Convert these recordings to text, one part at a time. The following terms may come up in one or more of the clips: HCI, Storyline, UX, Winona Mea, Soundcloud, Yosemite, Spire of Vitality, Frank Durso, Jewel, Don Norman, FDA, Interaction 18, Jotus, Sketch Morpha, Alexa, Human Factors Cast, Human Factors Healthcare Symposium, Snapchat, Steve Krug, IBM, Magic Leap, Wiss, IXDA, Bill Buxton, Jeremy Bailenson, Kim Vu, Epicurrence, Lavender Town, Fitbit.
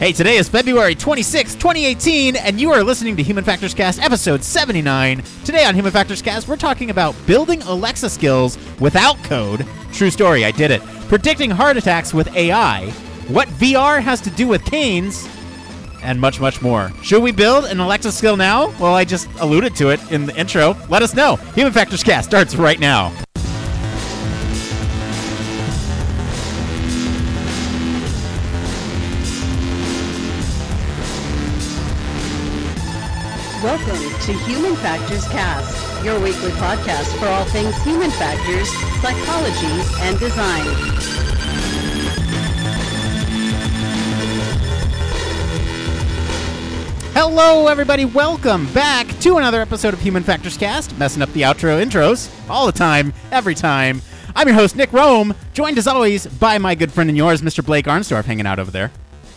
Hey, today is February 26, 2018, and you are listening to Human Factors Cast, episode 79. Today on Human Factors Cast, we're talking about building Alexa skills without code. True story, I did it. Predicting heart attacks with AI. What VR has to do with canes. And much, much more. Should we build an Alexa skill now? Well, I just alluded to it in the intro. Let us know. Human Factors Cast starts right now. Welcome to Human Factors Cast, your weekly podcast for all things human factors, psychology, and design. Hello, everybody. Welcome back to another episode of Human Factors Cast. Messing up the outro intros all the time, every time. I'm your host, Nick Roome, joined as always by my good friend and yours, Mr. Blake Arnsdorff, hanging out over there.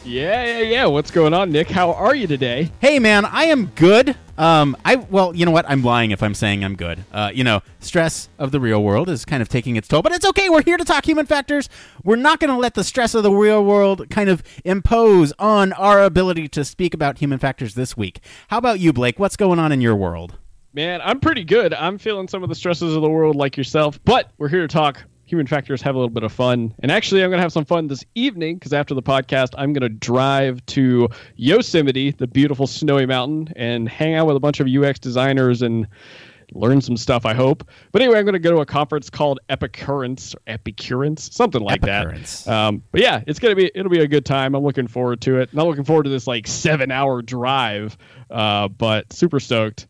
Yeah. What's going on, Nick? How are you today? Hey, man, I am good. Well, you know what? I'm lying if I'm saying I'm good. Stress of the real world is kind of taking its toll, but it's okay. We're here to talk human factors. We're not going to let the stress of the real world kind of impose on our ability to speak about human factors this week. How about you, Blake? What's going on in your world? Man, I'm pretty good. I'm feeling some of the stresses of the world like yourself, but we're here to talk human factors, have a little bit of fun. And actually, I'm going to have some fun this evening because after the podcast, I'm going to drive to Yosemite, the beautiful snowy mountain, and hang out with a bunch of UX designers and learn some stuff, I hope. But anyway, I'm going to go to a conference called Epicurrence, something like that. But yeah, it'll be a good time. I'm looking forward to it. Not looking forward to this like 7-hour drive, but super stoked.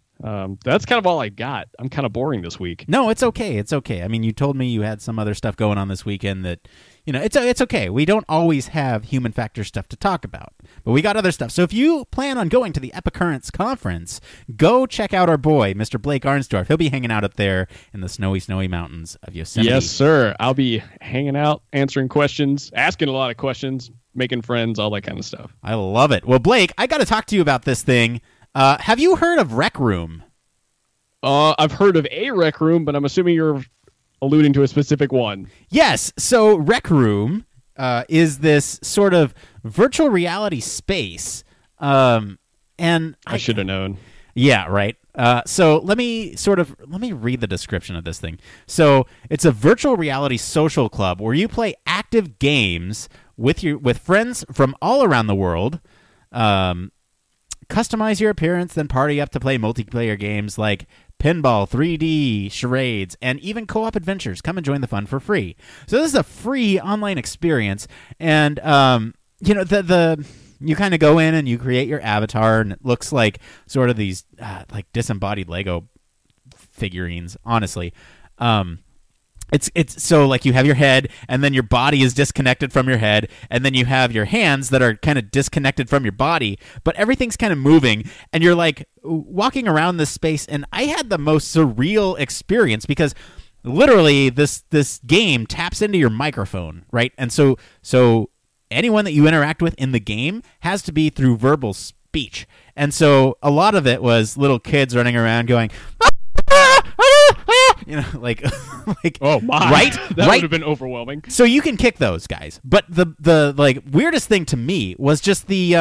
That's kind of all I got. I'm kind of boring this week. No, it's okay. It's okay. I mean, you told me you had some other stuff going on this weekend that, you know, it's okay. We don't always have human factor stuff to talk about, but we got other stuff. So if you plan on going to the Epicurrence conference, go check out our boy, Mr. Blake Arnsdorff. He'll be hanging out up there in the snowy, snowy mountains of Yosemite. Yes, sir. I'll be hanging out, answering questions, asking a lot of questions, making friends, all that kind of stuff. I love it. Well, Blake, I got to talk to you about this thing. Have you heard of Rec Room? I've heard of a Rec Room, but I'm assuming you're alluding to a specific one. Yes. So Rec Room is this sort of virtual reality space. And I should have known. Yeah, right. So let me read the description of this thing. So it's a virtual reality social club where you play active games with friends from all around the world. Customize your appearance, then party up to play multiplayer games like pinball, 3D, charades, and even co-op adventures. Come and join the fun for free. So this is a free online experience, and you kind of go in and you create your avatar, and it looks like sort of these like disembodied Lego figurines. Honestly, it's so like you have your head, and then your body is disconnected from your head, and then you have your hands that are kind of disconnected from your body, but everything's kind of moving, and you're like walking around this space. And I had the most surreal experience because literally this game taps into your microphone, right? And so anyone that you interact with in the game has to be through verbal speech. And so a lot of it was little kids running around going, "Ah! Ah! Ah! Ah!" You know, like oh my, right? That would have been overwhelming. So you can kick those guys, but the like weirdest thing to me was just the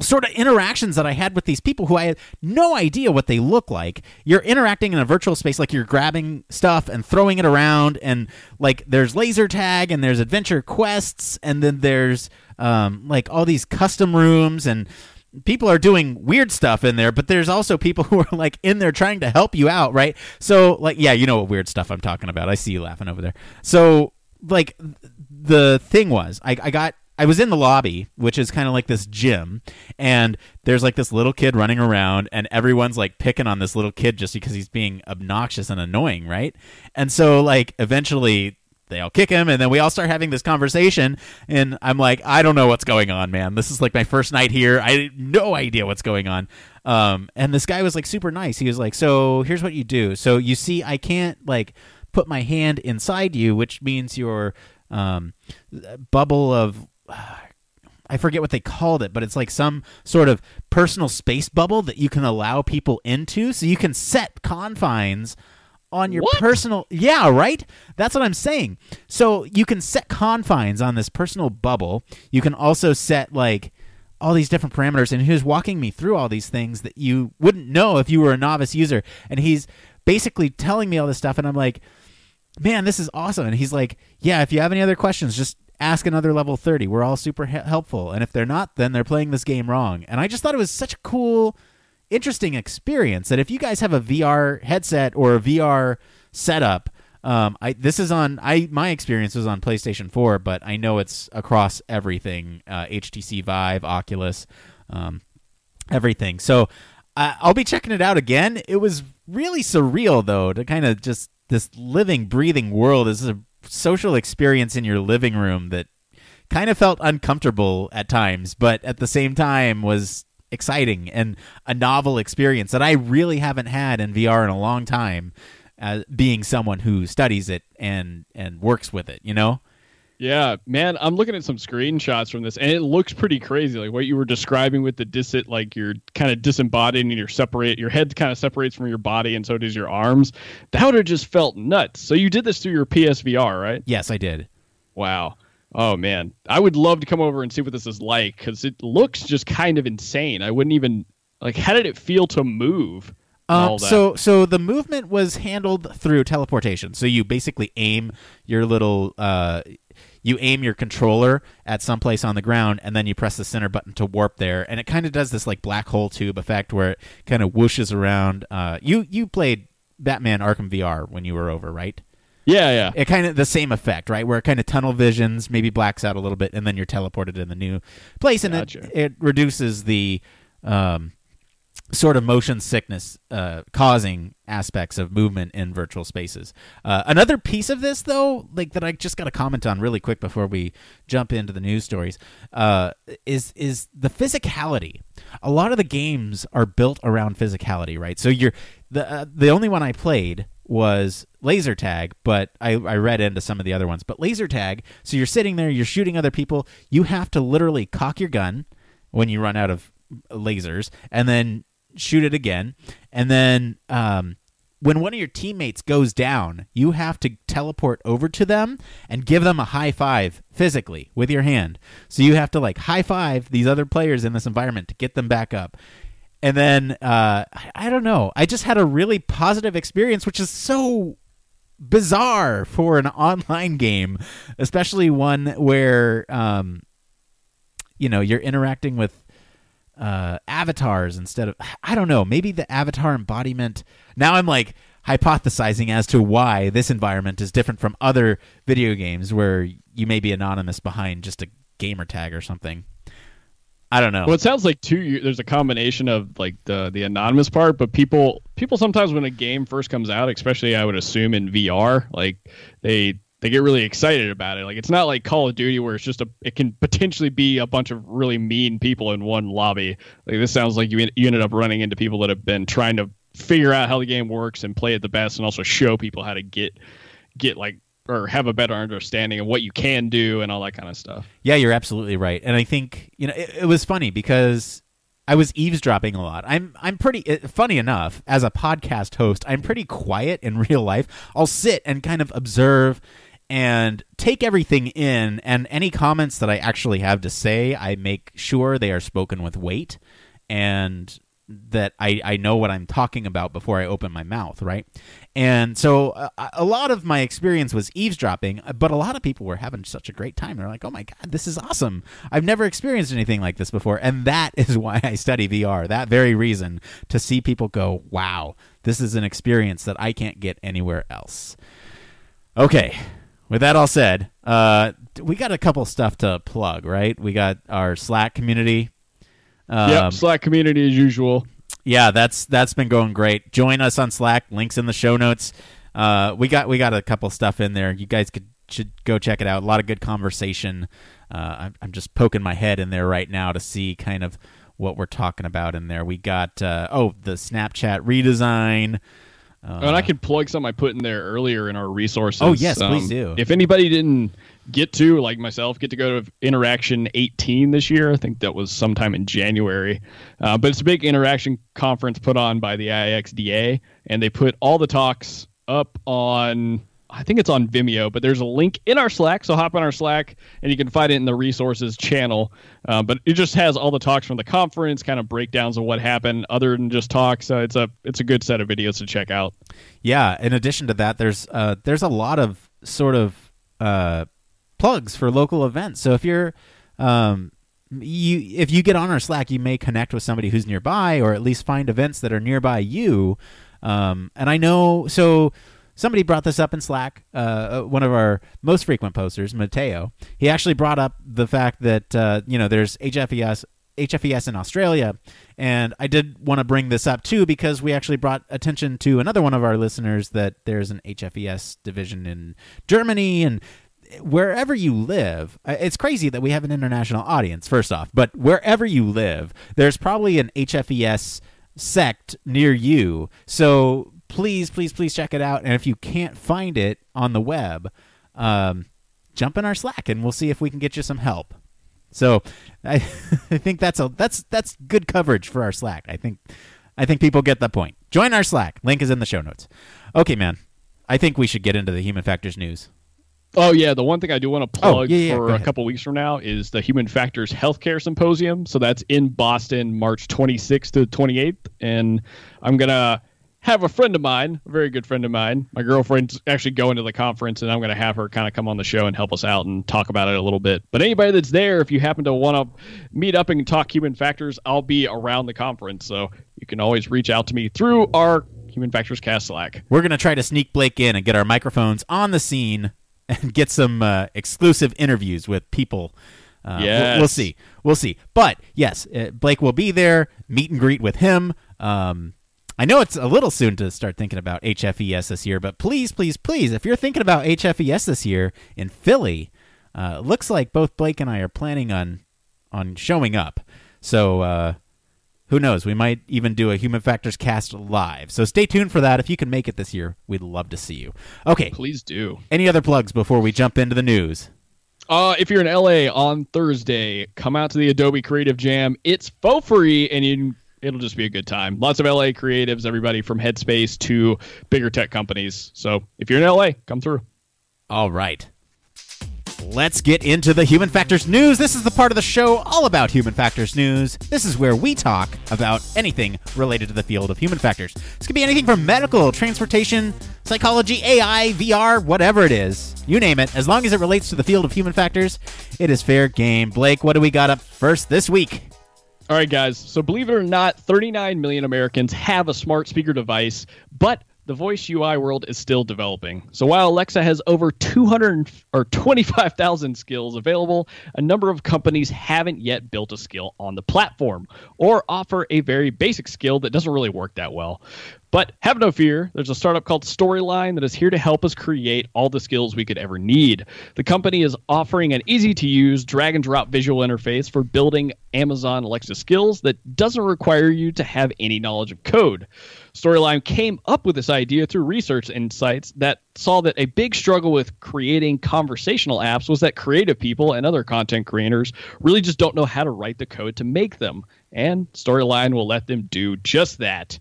sort of interactions that I had with these people who I had no idea what they look like. You're interacting in a virtual space, like you're grabbing stuff and throwing it around, and like there's laser tag and there's adventure quests, and then there's like all these custom rooms and. People are doing weird stuff in there, but there's also people who are like in there trying to help you out, right? So like, yeah, you know what weird stuff I'm talking about. I see you laughing over there. So like the thing was I was in the lobby, which is kind of like this gym, and there's like this little kid running around, and everyone's like picking on this little kid just because he's being obnoxious and annoying, right? And so like eventually they all kick him, and then we all start having this conversation, and I'm like, I don't know what's going on, man. This is like my first night here. I had no idea what's going on. And this guy was like super nice. He was like, so here's what you do. So you see, I can't like put my hand inside you, which means your bubble of... I forget what they called it, but it's like some sort of personal space bubble that you can allow people into. So you can set confines on your personal... Yeah, right? That's what I'm saying. So you can set confines on this personal bubble. You can also set, like, all these different parameters. And he was walking me through all these things that you wouldn't know if you were a novice user. And he's basically telling me all this stuff. And I'm like, man, this is awesome. And he's like, yeah, if you have any other questions, just ask another level 30. We're all super helpful. And if they're not, then they're playing this game wrong. And I just thought it was such a cool... interesting experience that if you guys have a VR headset or a VR setup, my experience was on PlayStation 4, but I know it's across everything, HTC Vive, Oculus, everything. So I'll be checking it out again. It was really surreal though, to kind of just this living, breathing world. This is a social experience in your living room that kind of felt uncomfortable at times, but at the same time was exciting and a novel experience that I really haven't had in VR in a long time, being someone who studies it and works with it, you know? Yeah, man, I'm looking at some screenshots from this and it looks pretty crazy. Like what you were describing with the like you're kind of disembodied and you're separate, your head kind of separates from your body and so does your arms. That would have just felt nuts. So you did this through your PSVR, right? Yes, I did. Wow. Oh, man, I would love to come over and see what this is like because it looks just kind of insane. I wouldn't even like how did it feel to move? So the movement was handled through teleportation. So you basically aim your little you aim your controller at some place on the ground and then you press the center button to warp there. And it kind of does this like black hole tube effect where it kind of whooshes around. You played Batman Arkham VR when you were over, right? Yeah, yeah. It kind of the same effect, right? Where it kind of tunnel visions, maybe blacks out a little bit, and then you're teleported in the new place, and it reduces the sort of motion sickness causing aspects of movement in virtual spaces. Another piece of this, though, like that I just got to comment on really quick before we jump into the news stories, is the physicality. A lot of the games are built around physicality, right? So you're the only one I played was laser tag, but I read into some of the other ones, but laser tag. So you're sitting there, you're shooting other people. You have to literally cock your gun when you run out of lasers and then shoot it again. And then, when one of your teammates goes down, you have to teleport over to them and give them a high five physically with your hand. So you have to like high five these other players in this environment to get them back up. And then, I don't know, I just had a really positive experience, which is so bizarre for an online game, especially one where, you know, you're interacting with avatars instead of, I don't know, maybe the avatar embodiment. Now I'm like hypothesizing as to why this environment is different from other video games where you may be anonymous behind just a gamer tag or something. I don't know. Well, it sounds like there's a combination of like the anonymous part, but people sometimes when a game first comes out, especially I would assume in VR, like they get really excited about it. Like it's not like Call of Duty where it's just it can potentially be a bunch of really mean people in one lobby. Like this sounds like you ended up running into people that have been trying to figure out how the game works and play it the best, and also show people how to get like or have a better understanding of what you can do and all that kind of stuff. Yeah, you're absolutely right. And I think, you know, it was funny because I was eavesdropping a lot. I'm pretty, funny enough, as a podcast host, I'm pretty quiet in real life. I'll sit and kind of observe and take everything in, and any comments that I actually have to say, I make sure they are spoken with weight and that I know what I'm talking about before I open my mouth, right? And so a lot of my experience was eavesdropping, but a lot of people were having such a great time. They're like, oh my God, this is awesome. I've never experienced anything like this before. And that is why I study VR, that very reason, to see people go, wow, this is an experience that I can't get anywhere else. Okay, with that all said, we got a couple stuff to plug, right? We got our Slack community. Yep, Slack community as usual. Yeah, that's been going great. Join us on Slack. Links in the show notes. We got a couple stuff in there. You guys should go check it out. A lot of good conversation. I'm just poking my head in there right now to see kind of what we're talking about in there. We got the Snapchat redesign. And I could plug something I put in there earlier in our resources. Oh, yes, please do. If anybody didn't get to, like myself, get to go to Interaction 18 this year. I think that was sometime in January. But it's a big interaction conference put on by the IXDA, and they put all the talks up on, I think it's on Vimeo, but there's a link in our Slack. So hop on our Slack and you can find it in the resources channel. But it just has all the talks from the conference, kind of breakdowns of what happened other than just talks. So it's a good set of videos to check out. Yeah. In addition to that, there's a lot of sort of plugs for local events. So if you're, if you get on our Slack, you may connect with somebody who's nearby, or at least find events that are nearby you. And I know, so somebody brought this up in Slack. One of our most frequent posters, Mateo, he actually brought up the fact that there's HFES in Australia, and I did want to bring this up too, because we actually brought attention to another one of our listeners that there's an HFES division in Germany. And wherever you live, it's crazy that we have an international audience, first off, but wherever you live, there's probably an HFES sect near you. So please, please, please check it out. And if you can't find it on the web, jump in our Slack and we'll see if we can get you some help. So I think that's good coverage for our Slack. I think people get the point. Join our Slack. Link is in the show notes. Okay, man. I think we should get into the Human Factors news. Oh, yeah. The one thing I do want to plug for a couple weeks from now is the Human Factors Healthcare Symposium. So that's in Boston, March 26th to 28th. And I'm going to have a friend of mine, a very good friend of mine, my girlfriend's actually going to the conference, and I'm going to have her kind of come on the show and help us out and talk about it a little bit. But anybody that's there, if you happen to want to meet up and talk Human Factors, I'll be around the conference. So you can always reach out to me through our Human Factors Cast Slack. We're going to try to sneak Blake in and get our microphones on the scene and get some exclusive interviews with people. We'll see. But yes, Blake will be there. Meet and greet with him. I know it's a little soon to start thinking about HFES this year, but please, please, please, if you're thinking about HFES this year in Philly, looks like both Blake and I are planning on showing up. So who knows? We might even do a Human Factors Cast live. So stay tuned for that. If you can make it this year, we'd love to see you. Okay. Please do. Any other plugs before we jump into the news? If you're in LA on Thursday, come out to the Adobe Creative Jam. It's for free, and it'll just be a good time. Lots of LA creatives, everybody from Headspace to bigger tech companies. So if you're in LA, come through. All right. Let's get into the Human Factors news. This is the part of the show all about Human Factors news. This is where we talk about anything related to the field of human factors. This could be anything from medical, transportation, psychology, AI, VR, whatever it is. You name it. As long as it relates to the field of human factors, it is fair game. Blake, what do we got up first this week? All right, guys. So believe it or not, 39 million Americans have a smart speaker device, but the voice UI world is still developing. So while Alexa has over 225,000 skills available, a number of companies haven't yet built a skill on the platform or offer a very basic skill that doesn't really work that well. But have no fear, there's a startup called Storyline that is here to help us create all the skills we could ever need. The company is offering an easy-to-use drag-and-drop visual interface for building Amazon Alexa skills that doesn't require you to have any knowledge of code. Storyline came up with this idea through research insights that saw that a big struggle with creating conversational apps was that creative people and other content creators really just don't know how to write the code to make them. And Storyline will let them do just that.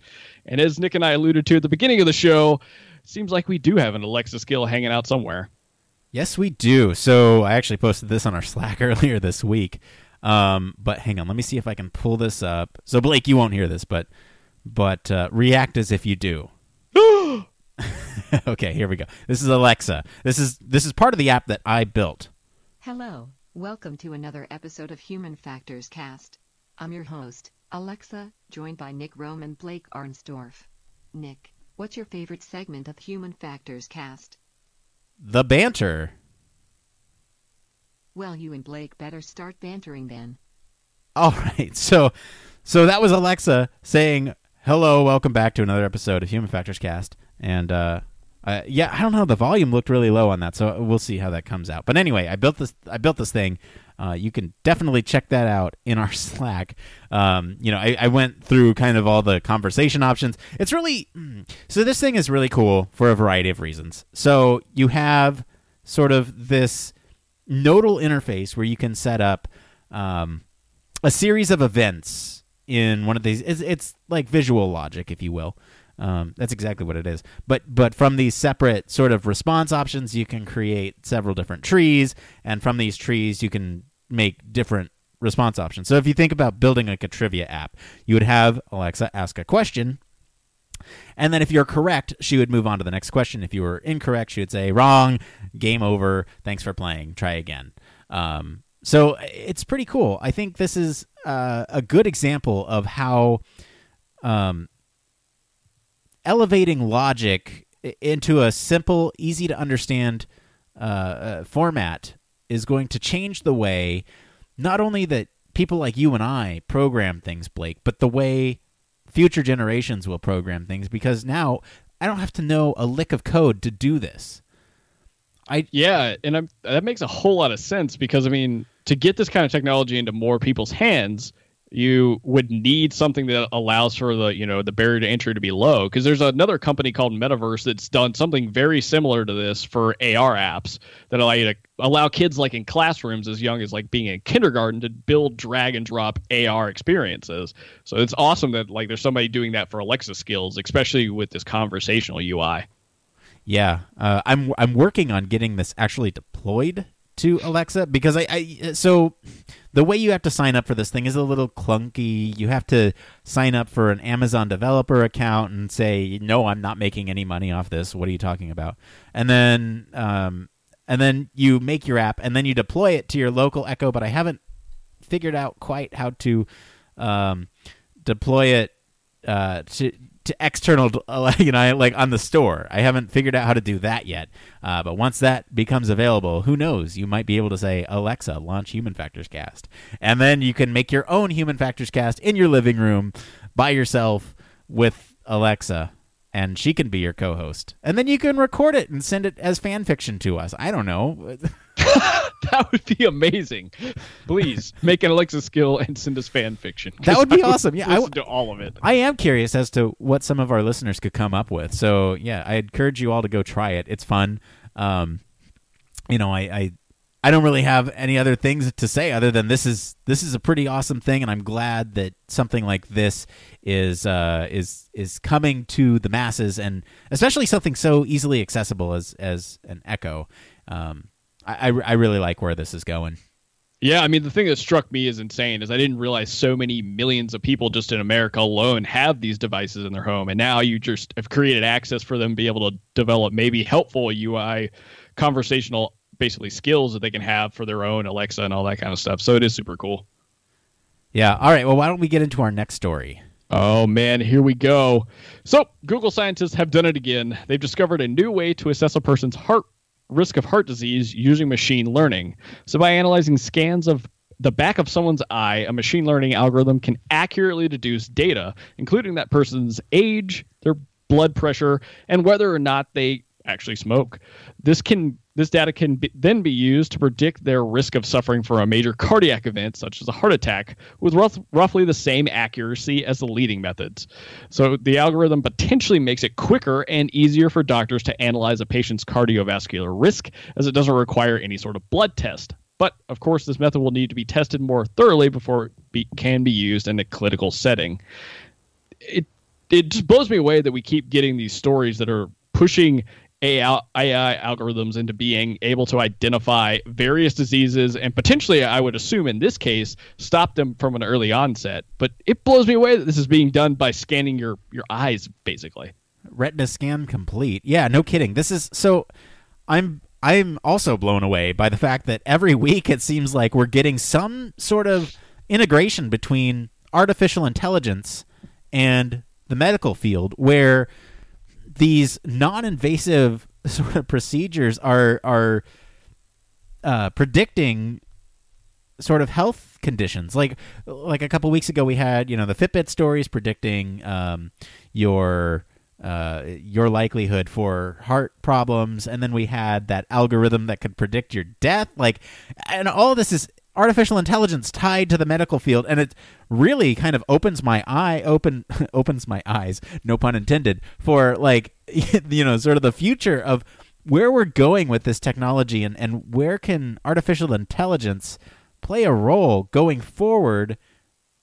And as Nick and I alluded to at the beginning of the show, it seems like we do have an Alexa skill hanging out somewhere. Yes, we do. So I actually posted this on our Slack earlier this week. But hang on, let me see if I can pull this up. So Blake, you won't hear this, but react as if you do. Okay, here we go. This is Alexa. This is part of the app that I built. Hello. Welcome to another episode of Human Factors Cast. I'm your host, Alexa, joined by Nick Roome and Blake Arnsdorff. Nick, what's your favorite segment of Human Factors Cast? The banter. Well, you and Blake better start bantering then. All right. So that was Alexa saying, hello, welcome back to another episode of Human Factors Cast. And I don't know. The volume looked really low on that, so we'll see how that comes out. But anyway, I built this thing. You can definitely check that out in our Slack. I went through kind of all the conversation options. It's really so this thing is really cool for a variety of reasons. So you have sort of this nodal interface where you can set up a series of events in one of these. It's like visual logic, if you will. That's exactly what it is. But from these separate sort of response options, you can create several different trees, and from these trees, you can make different response options. So if you think about building like a trivia app, you would have Alexa ask a question, and then if you're correct, she would move on to the next question. If you were incorrect, she would say, wrong, game over, thanks for playing, try again. So it's pretty cool. I think this is a good example of how elevating logic into a simple, easy to understand format is going to change the way not only that people like you and I program things, Blake, but the way future generations will program things, because now I don't have to know a lick of code to do this. That makes a whole lot of sense, because I mean, to get this kind of technology into more people's hands, you would need something that allows for the, you know, the barrier to entry to be low, because there's another company called Metaverse that's done something very similar to this for AR apps that allow you to allow kids like in classrooms as young as like being in kindergarten to build drag and drop AR experiences. So it's awesome that like there's somebody doing that for Alexa skills, especially with this conversational UI. Yeah, I'm working on getting this actually deployed to Alexa, because so the way you have to sign up for this thing is a little clunky. You have to sign up for an Amazon developer account and say, no, I'm not making any money off this. What are you talking about? And then you make your app, and then you deploy it to your local Echo. But I haven't figured out quite how to deploy it to external, you know, like on the store. I haven't figured out how to do that yet. But once that becomes available, who knows? You might be able to say, Alexa, launch Human Factors Cast. And then you can make your own Human Factors Cast in your living room by yourself with Alexa, and she can be your co-host. And then you can record it and send it as fan fiction to us. I don't know. That would be amazing. Please make an Alexa skill and send us fan fiction. That would be awesome. Yeah, listen to all of it. I am curious as to what some of our listeners could come up with. So yeah, I encourage you all to go try it. It's fun. I don't really have any other things to say other than this is a pretty awesome thing, and I'm glad that something like this is coming to the masses, and especially something so easily accessible as an Echo. I really like where this is going. Yeah, I mean, the thing that struck me as insane is I didn't realize so many millions of people just in America alone have these devices in their home, and now you just have created access for them to be able to develop maybe helpful UI, conversational, basically skills that they can have for their own Alexa and all that kind of stuff. So it is super cool. Yeah. All right. Well, why don't we get into our next story? Oh, man, here we go. So Google scientists have done it again. They've discovered a new way to assess a person's risk of heart disease using machine learning. So by analyzing scans of the back of someone's eye, a machine learning algorithm can accurately deduce data, including that person's age, their blood pressure, and whether or not they actually smoke. This data can then be used to predict their risk of suffering from a major cardiac event, such as a heart attack, with roughly the same accuracy as the leading methods. So the algorithm potentially makes it quicker and easier for doctors to analyze a patient's cardiovascular risk, as it doesn't require any sort of blood test. But, of course, this method will need to be tested more thoroughly before it can be used in a clinical setting. It just blows me away that we keep getting these stories that are pushing AI algorithms into being able to identify various diseases and potentially, I would assume in this case, stop them from an early onset. But it blows me away that this is being done by scanning your eyes, basically. Retina scan complete. Yeah, no kidding. This is so I'm also blown away by the fact that every week it seems like we're getting some sort of integration between artificial intelligence and the medical field, where these non-invasive sort of procedures are predicting sort of health conditions. Like a couple weeks ago, we had, you know, the Fitbit stories predicting your likelihood for heart problems, and then we had that algorithm that could predict your death. Like, and all of this is artificial intelligence tied to the medical field, and it really kind of opens my eyes, no pun intended, for, like, you know, sort of the future of where we're going with this technology, and where can artificial intelligence play a role going forward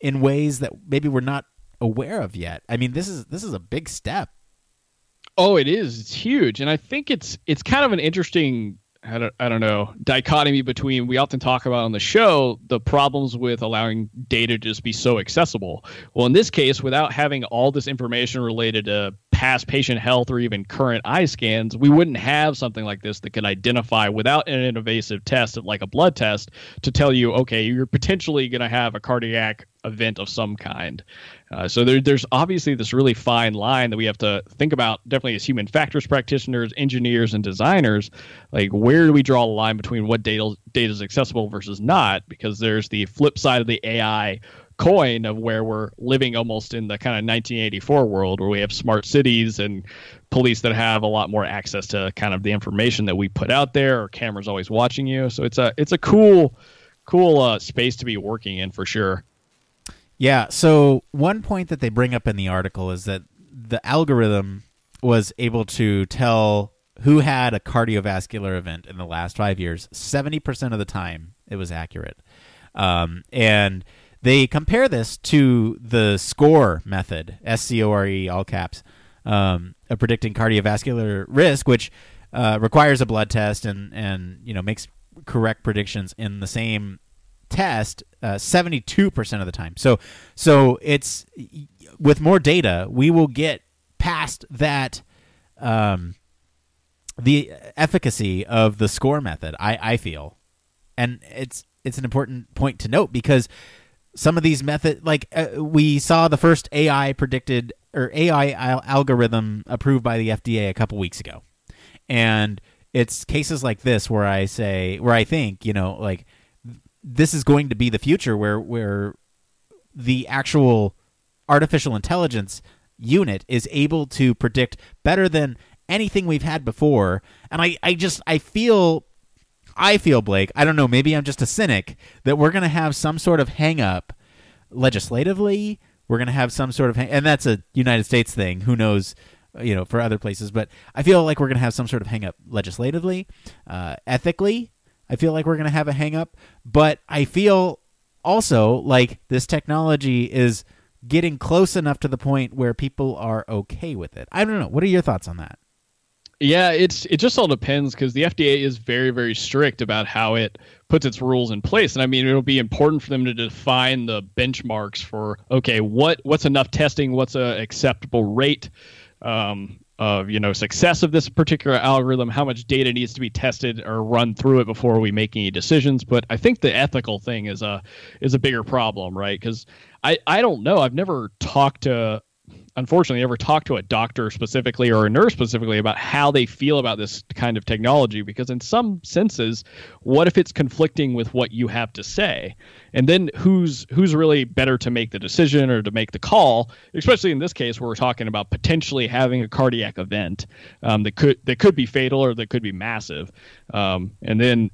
in ways that maybe we're not aware of yet. I mean, this is a big step Oh, it is. It's huge. And I think it's kind of an interesting, I don't know, dichotomy between, we often talk about on the show, the problems with allowing data to just be so accessible. Well, in this case, without having all this information related to past patient health or even current eye scans, we wouldn't have something like this that could identify, without an invasive test like a blood test, to tell you, okay, you're potentially going to have a cardiac event of some kind. So there's obviously this really fine line that we have to think about, definitely as human factors practitioners, engineers, and designers. Like, where do we draw the line between what data is accessible versus not? Because there's the flip side of the AI coin of where we're living almost in the kind of 1984 world, where we have smart cities and police that have a lot more access to kind of the information that we put out there, or cameras always watching you. So it's a cool space to be working in, for sure. Yeah, so one point that they bring up in the article is that the algorithm was able to tell who had a cardiovascular event in the last 5 years. 70% of the time, it was accurate. And they compare this to the SCORE method, S-C-O-R-E, all caps, of predicting cardiovascular risk, which requires a blood test and you know, makes correct predictions in the same test 72% of the time. So it's, with more data, we will get past that the efficacy of the SCORE method, I feel. And it's an important point to note, because some of these methods, like we saw the first AI predicted, or AI algorithm approved by the FDA a couple weeks ago. And it's cases like this where I think, you know, like, this is going to be the future where the actual artificial intelligence unit is able to predict better than anything we've had before. And I feel, Blake, I don't know, maybe I'm just a cynic, that we're going to have some sort of hang up legislatively. We're going to have some sort of and that's a United States thing. Who knows, you know, for other places, but I feel like we're going to have some sort of hang up legislatively, ethically. I feel like we're going to have a hang up, but I feel also like this technology is getting close enough to the point where people are okay with it. I don't know. What are your thoughts on that? Yeah, it just all depends, because the FDA is very, very strict about how it puts its rules in place. And I mean, it'll be important for them to define the benchmarks for, okay, what's enough testing? What's a acceptable rate? Of, you know, success of this particular algorithm, how much data needs to be tested or run through it before we make any decisions. But I think the ethical thing is a bigger problem, right? Because I don't know. I've never talked to, unfortunately, ever talked to a doctor specifically or a nurse specifically about how they feel about this kind of technology. Because in some senses, what if it's conflicting with what you have to say? And then who's really better to make the decision or to make the call, especially in this case where we're talking about potentially having a cardiac event that could be fatal or that could be massive. And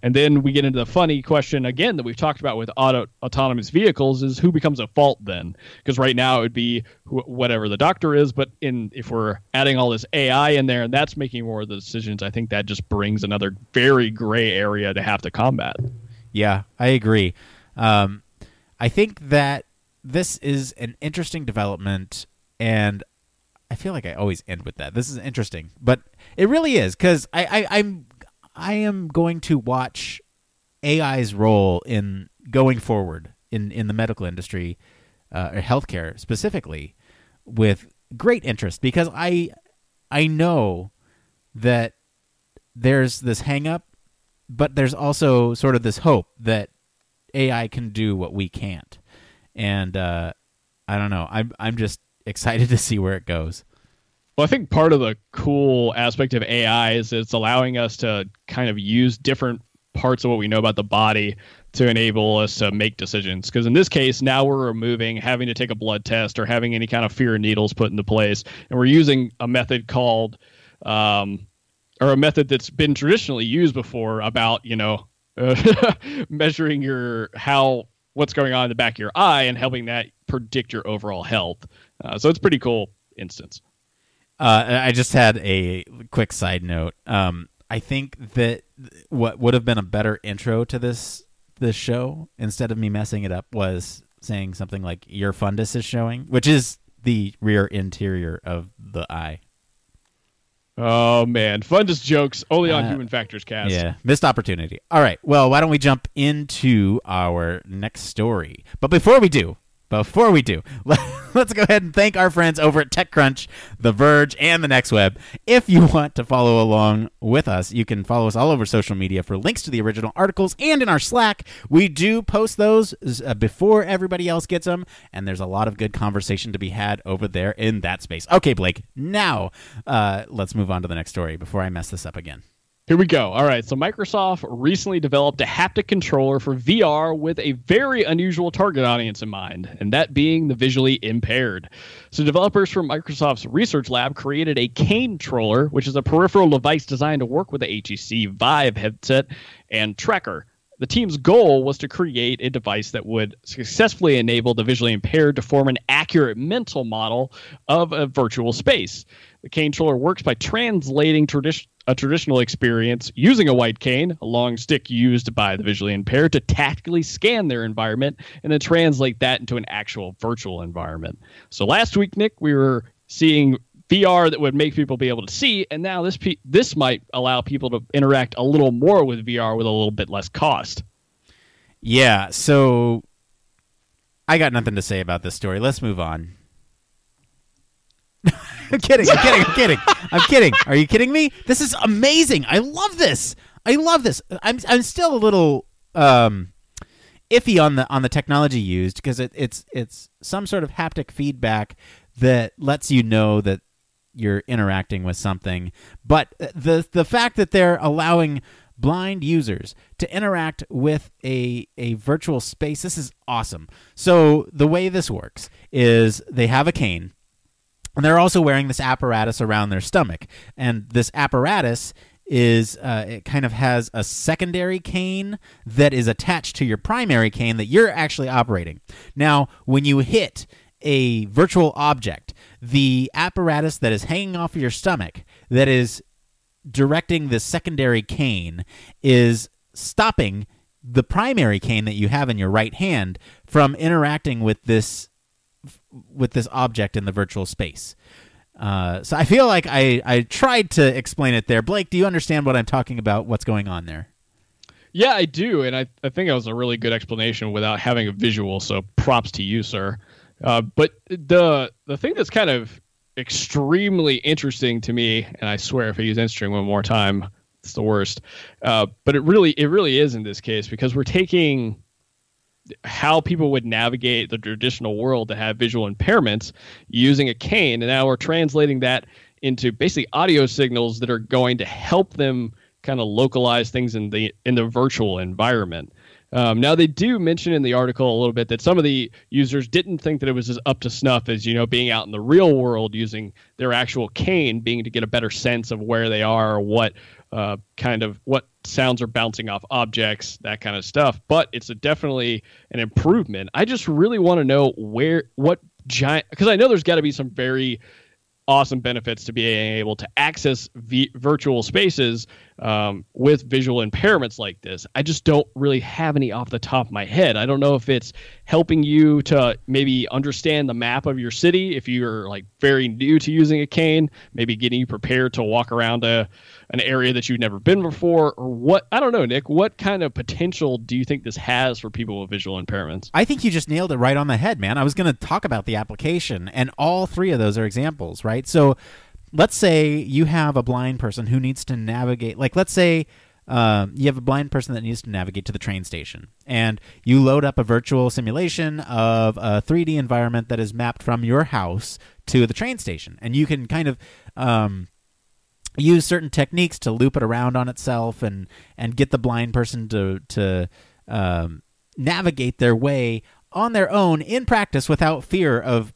then we get into the funny question again that we've talked about with autonomous vehicles, is who becomes at fault then? Because right now it would be whatever the doctor is, but if we're adding all this AI in there and that's making more of the decisions, I think that just brings another very gray area to have to combat. Yeah, I agree. I think that this is an interesting development, and I feel like I always end with that. This is interesting, but it really is, because I am going to watch AI's role in going forward in the medical industry, or healthcare specifically, with great interest, because I know that there's this hang up, but there's also sort of this hope that AI can do what we can't, and I don't know. I'm just excited to see where it goes. Well, I think part of the cool aspect of AI is it's allowing us to kind of use different parts of what we know about the body to enable us to make decisions. Because in this case, now we're removing having to take a blood test or having any kind of fear needles put into place, and we're using a method called, or a method that's been traditionally used before about, you know, measuring what's going on in the back of your eye and helping that predict your overall health. So it's a pretty cool instance. I just had a quick side note. I think that what would have been a better intro to this show, instead of me messing it up, was saying something like, your fundus is showing, which is the rear interior of the eye. Oh, man. Fun just jokes only on Human Factors Cast. Yeah, missed opportunity. All right. Well, why don't we jump into our next story? But before we do, let's go ahead and thank our friends over at TechCrunch, The Verge, and The Next Web. If you want to follow along with us, you can follow us all over social media for links to the original articles and in our Slack. We do post those before everybody else gets them, and there's a lot of good conversation to be had over there in that space. Okay, Blake, now let's move on to the next story before I mess this up again. Here we go. All right. So Microsoft recently developed a haptic controller for VR with a very unusual target audience in mind, and that being the visually impaired. So developers from Microsoft's research lab created a canetroller, which is a peripheral device designed to work with the HTC Vive headset and tracker. The team's goal was to create a device that would successfully enable the visually impaired to form an accurate mental model of a virtual space. The canetroller works by translating a traditional experience using a white cane, a long stick used by the visually impaired, to tactically scan their environment and then translate that into an actual virtual environment. So last week, Nick, we were seeing VR that would make people be able to see, and now this might allow people to interact a little more with VR with a little bit less cost. Yeah, so I got nothing to say about this story. Let's move on. I'm kidding. Are you kidding me? This is amazing. I love this. I'm still a little iffy on the technology used, because it's some sort of haptic feedback that lets you know that you're interacting with something. But the fact that they're allowing blind users to interact with a virtual space, this is awesome. So the way this works is they have a cane, and they're also wearing this apparatus around their stomach. And this apparatus is it kind of has a secondary cane that is attached to your primary cane that you're actually operating. Now, when you hit a virtual object, the apparatus that is hanging off of your stomach that is directing the secondary cane is stopping the primary cane that you have in your right hand from interacting with this object in the virtual space. So I feel like I tried to explain it there. Blake, do you understand what I'm talking about, what's going on there? Yeah, I do, and I think that was a really good explanation without having a visual, so props to you, sir. But the thing that's kind of extremely interesting to me, and I swear if I use interesting one more time, it's the worst. But it really is in this case, because we're taking how people would navigate the traditional world that have visual impairments using a cane, and now we're translating that into basically audio signals that are going to help them kind of localize things in the virtual environment. Now, they do mention in the article a little bit that some of the users didn't think that it was as up to snuff as, you know, being out in the real world using their actual cane, being to get a better sense of where they are, or what sounds are bouncing off objects, that kind of stuff. But it's definitely an improvement. I just really want to know because I know there's got to be some very awesome benefits to being able to access virtual spaces with visual impairments like this. I just don't really have any off the top of my head. I don't know if it's helping you to maybe understand the map of your city if you're like very new to using a cane, maybe getting you prepared to walk around an area that you've never been before, or what. I don't know, Nick, what kind of potential do you think this has for people with visual impairments? I think you just nailed it right on the head, man. I was going to talk about the application, and all three of those are examples, right? So let's say you have a blind person who needs to navigate. Like, let's say you have a blind person that needs to navigate to the train station, and you load up a virtual simulation of a 3D environment that is mapped from your house to the train station. And you can kind of use certain techniques to loop it around on itself and get the blind person to navigate their way on their own in practice without fear of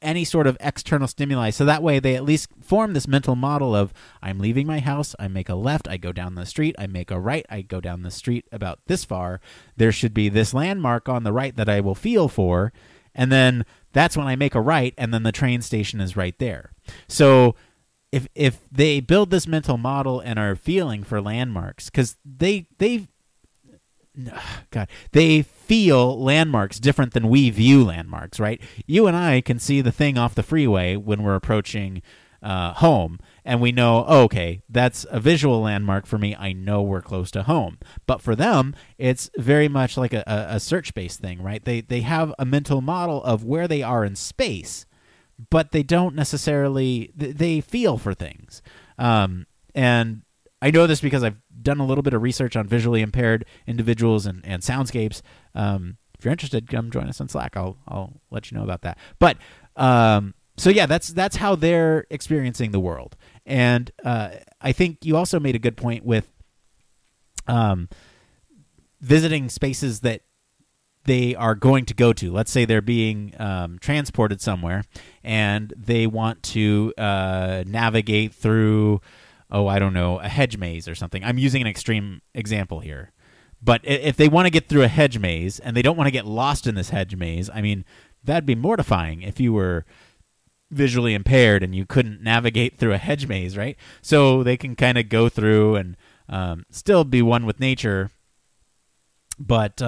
any sort of external stimuli. So that way they at least form this mental model of, I'm leaving my house, I make a left, I go down the street, I make a right, I go down the street about this far. There should be this landmark on the right that I will feel for. And then that's when I make a right, and then the train station is right there. So if they build this mental model and are feeling for landmarks, because they feel landmarks different than we view landmarks, right? You and I can see the thing off the freeway when we're approaching home, and we know, oh, okay, that's a visual landmark for me. I know we're close to home. But for them, it's very much like a search-based thing, right? They have a mental model of where they are in space, but they don't necessarily, they feel for things. And I know this because I've done a little bit of research on visually impaired individuals and soundscapes. If you're interested, come join us on Slack. I'll let you know about that. But so yeah, that's how they're experiencing the world. And I think you also made a good point with visiting spaces that they are going to go to. Let's say they're being transported somewhere, and they want to navigate through, oh, I don't know, a hedge maze or something. I'm using an extreme example here. But if they want to get through a hedge maze and they don't want to get lost in this hedge maze, I mean, that'd be mortifying if you were visually impaired and you couldn't navigate through a hedge maze, right? So they can kind of go through and still be one with nature, but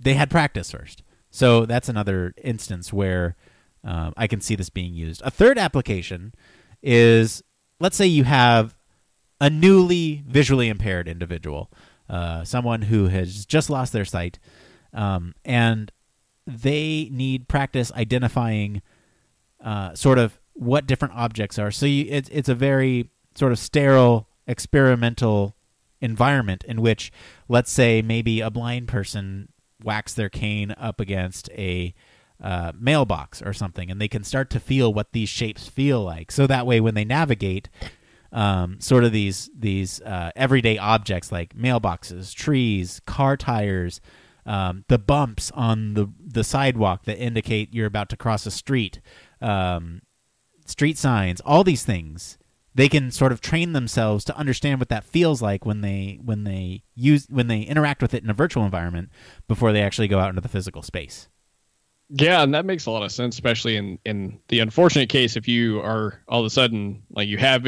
they had practice first. So that's another instance where I can see this being used. A third application is, let's say you have a newly visually impaired individual, someone who has just lost their sight, and they need practice identifying sort of what different objects are. So it's a very sort of sterile, experimental environment in which, let's say, maybe a blind person whacks their cane up against a mailbox or something, and they can start to feel what these shapes feel like. So that way, when they navigate, sort of these everyday objects like mailboxes, trees, car tires, the bumps on the sidewalk that indicate you're about to cross a street, street signs, all these things, they can sort of train themselves to understand what that feels like when they interact with it in a virtual environment before they actually go out into the physical space. Yeah, and that makes a lot of sense, especially in the unfortunate case if you are all of a sudden, like, you have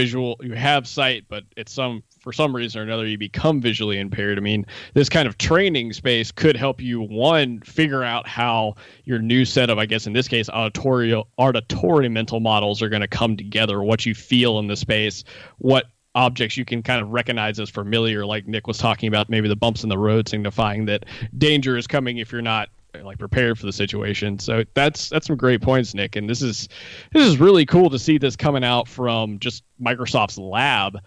sight, but it's for some reason or another you become visually impaired. I mean, this kind of training space could help you, one, figure out how your new set of, I guess in this case, auditory mental models are going to come together, what you feel in the space, what objects you can kind of recognize as familiar, like Nick was talking about, maybe the bumps in the road signifying that danger is coming if you're not like prepared for the situation. So that's some great points, Nick, and this is really cool to see this coming out from just Microsoft's lab,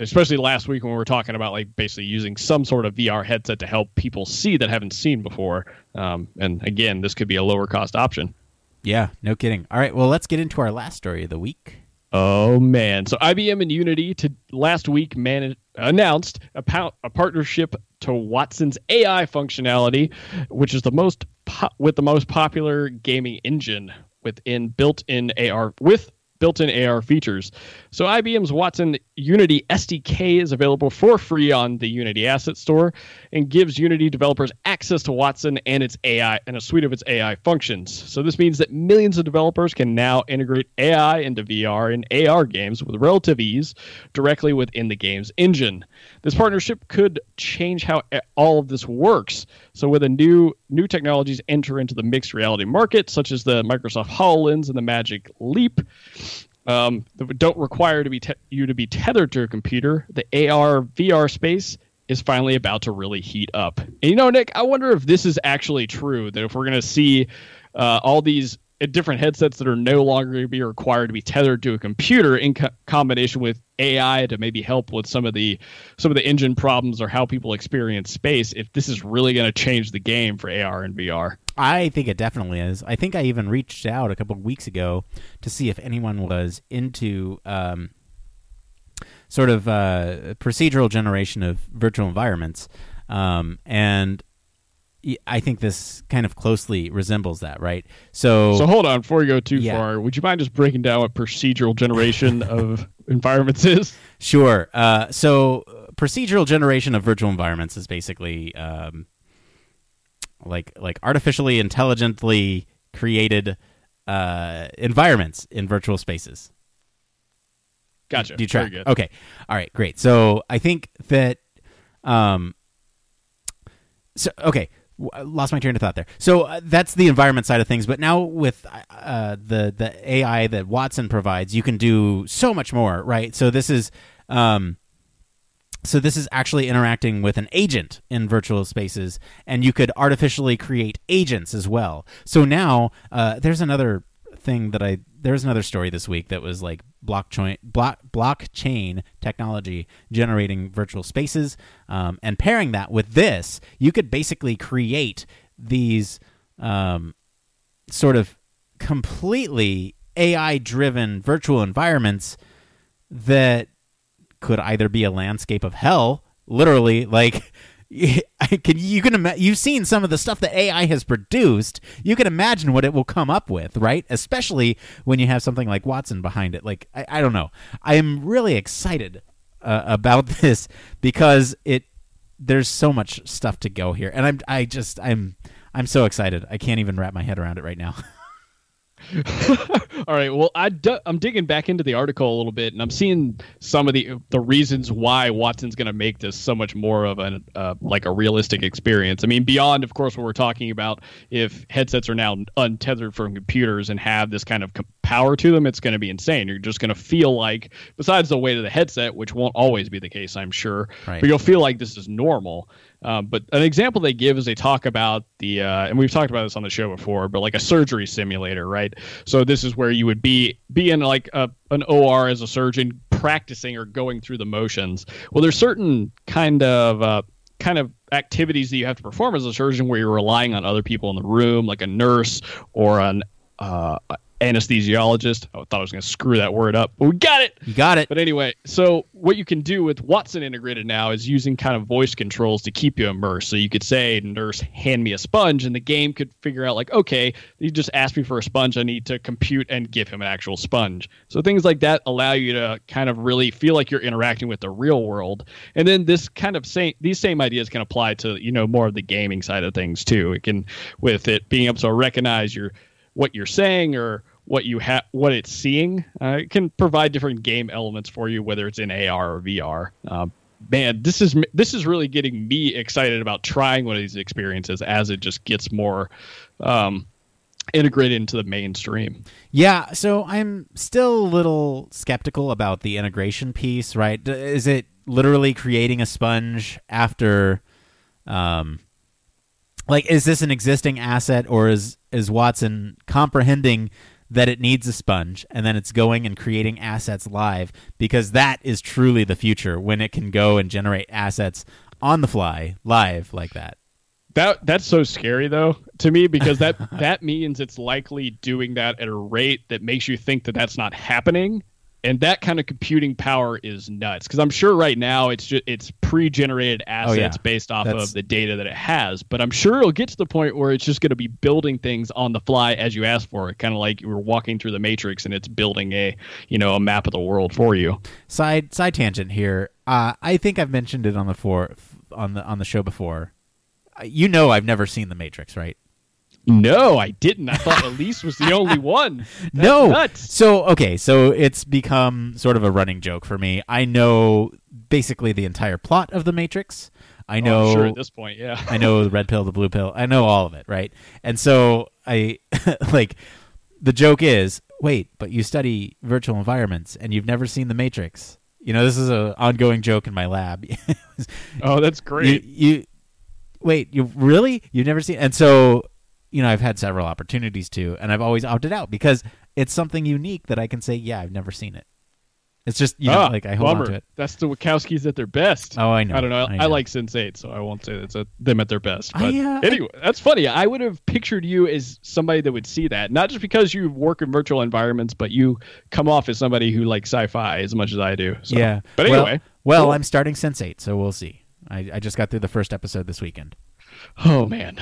especially last week when we were talking about like basically using some sort of VR headset to help people see that haven't seen before, and again, this could be a lower cost option. Yeah, no kidding. All right, well, let's get into our last story of the week. Oh man, so IBM and Unity last week announced a partnership to Watson's AI functionality, which is the most popular gaming engine with built-in AR features. So IBM's Watson Unity SDK is available for free on the Unity Asset Store and gives Unity developers access to Watson and its AI and a suite of its AI functions. So this means that millions of developers can now integrate AI into VR and AR games with relative ease directly within the game's engine. This partnership could change how all of this works. So with new technologies enter into the mixed reality market, such as the Microsoft HoloLens and the Magic Leap, that don't require you to be tethered to a computer, the AR/VR space is finally about to really heat up. And you know, Nick, I wonder if this is actually true, that if we're going to see all these different headsets that are no longer going to be required to be tethered to a computer in combination with AI to maybe help with some of the engine problems or how people experience space, if this is really going to change the game for AR and VR. I think it definitely is. I think I even reached out a couple of weeks ago to see if anyone was into sort of procedural generation of virtual environments, and I think this kind of closely resembles that, right? So hold on, before you go too far, would you mind just breaking down what procedural generation of environments is? Sure. So procedural generation of virtual environments is basically like artificially intelligently created environments in virtual spaces. Gotcha. Do you try? Very good. Okay. All right. Great. So I think that. So okay. I lost my train of thought there. So that's the environment side of things. But now with the AI that Watson provides, you can do so much more, right? So this is actually interacting with an agent in virtual spaces, and you could artificially create agents as well. So now there's another thing that there's another story this week that was like blockchain technology generating virtual spaces, and pairing that with this, you could basically create these sort of completely AI-driven virtual environments that could either be a landscape of hell, literally, like you've seen some of the stuff that AI has produced. You can imagine what it will come up with, right? Especially when you have something like Watson behind it. Like, I don't know. I am really excited about this because there's so much stuff to go here, and I'm so excited. I can't even wrap my head around it right now. All right. Well, I'm digging back into the article a little bit, and I'm seeing some of the reasons why Watson's going to make this so much more of a realistic experience. I mean, beyond, of course, what we're talking about, if headsets are now untethered from computers and have this kind of power to them, it's going to be insane. You're just going to feel like, besides the weight of the headset, which won't always be the case, I'm sure, right, but you'll feel like this is normal. But an example they give is they talk about and we've talked about this on the show before, but like a surgery simulator, right? So this is where you would be in like an OR as a surgeon, practicing or going through the motions. Well, there's certain kind of activities that you have to perform as a surgeon where you're relying on other people in the room, like a nurse or an anesthesiologist. I thought I was going to screw that word up, but we got it. You got it. But anyway, so what you can do with Watson integrated now is using kind of voice controls to keep you immersed. So you could say, nurse, hand me a sponge, and the game could figure out like, okay, you just asked me for a sponge. I need to compute and give him an actual sponge. So things like that allow you to kind of really feel like you're interacting with the real world. And then this kind of these same ideas can apply to, you know, more of the gaming side of things too. It can, with it being able to recognize what you're saying or what it's seeing, it can provide different game elements for you, whether it's in AR or VR. Man, this is really getting me excited about trying one of these experiences as it just gets more integrated into the mainstream. Yeah, so I'm still a little skeptical about the integration piece, right? Is it literally creating a sponge after? Like, is this an existing asset, or is Watson comprehending that it needs a sponge, and then it's going and creating assets live? Because that is truly the future, when it can go and generate assets on the fly, live like that. That's so scary, though, to me, because that means it's likely doing that at a rate that makes you think that that's not happening. And that kind of computing power is nuts, because I'm sure right now it's pre-generated assets based off of the data that it has. But I'm sure it'll get to the point where it's just going to be building things on the fly as you ask for it, kind of like you were walking through the Matrix and it's building a map of the world for you. Side tangent here. I think I've mentioned it on the show before. You know, I've never seen the Matrix, right? No, I didn't. I thought Elise was the only one. That's no. Nuts. So it's become sort of a running joke for me. I know basically the entire plot of The Matrix. I know, I'm sure at this point, yeah. I know the red pill, the blue pill. I know all of it, right? And so I like, the joke is, wait, but you study virtual environments and you've never seen The Matrix. You know, this is an ongoing joke in my lab. Oh, that's great. You really? You've never seen? And so, you know, I've had several opportunities to, and I've always opted out because it's something unique that I can say, yeah, I've never seen it. It's just, you know, like I hold on to it. That's the Wachowskis at their best. Oh, I know. I don't know. I like Sense8, so I won't say that's them at their best. But anyway, that's funny. I would have pictured you as somebody that would see that, not just because you work in virtual environments, but you come off as somebody who likes sci-fi as much as I do. So. Yeah. But anyway. Well, cool. I'm starting Sense8, so we'll see. I just got through the first episode this weekend. Oh, man.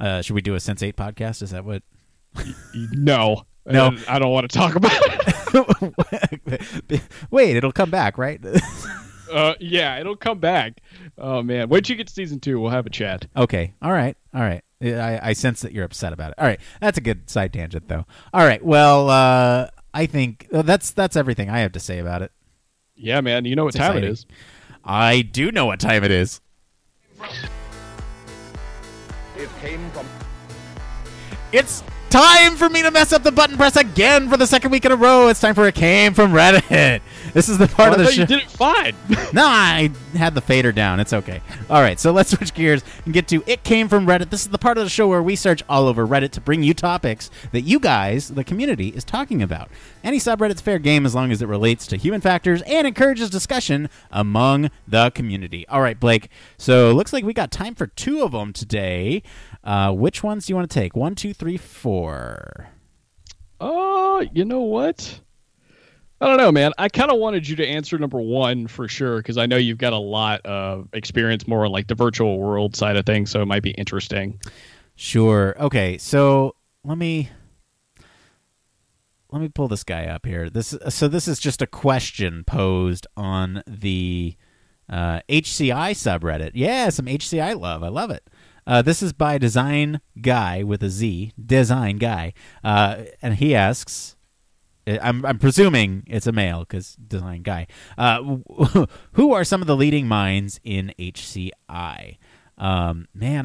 Should we do a Sense8 podcast? Is that what? No. No. I don't want to talk about it. Wait, it'll come back, right? Yeah, it'll come back. Oh, man. Once you get to season 2, we'll have a chat. Okay. All right. I sense that you're upset about it. All right. That's a good side tangent, though. All right. Well, I think that's everything I have to say about it. Yeah, man. You know what time it is. I do know what time it is. It came from... It's time for me to mess up the button press again for the second week in a row. It's time for It Came From Reddit. This is the part of the show. You did it fine. No, I had the fader down. It's okay. All right, so let's switch gears and get to It Came From Reddit. This is the part of the show where we search all over Reddit to bring you topics that you guys, the community, is talking about. Any subreddit's fair game as long as it relates to human factors and encourages discussion among the community. All right, Blake. So looks like we got time for two of them today. Which ones do you want to take? 1, 2, 3, 4. Oh, you know what? I don't know, man. I kind of wanted you to answer number one for sure, because I know you've got a lot of experience more on like the virtual world side of things, so it might be interesting. Sure. Okay, so let me pull this guy up here. This is just a question posed on the HCI subreddit. Yeah, some HCI love. I love it. This is by Design Guy with a Z. Design Guy, and he asks. I'm presuming it's a male because Design Guy. Who are some of the leading minds in HCI? Man,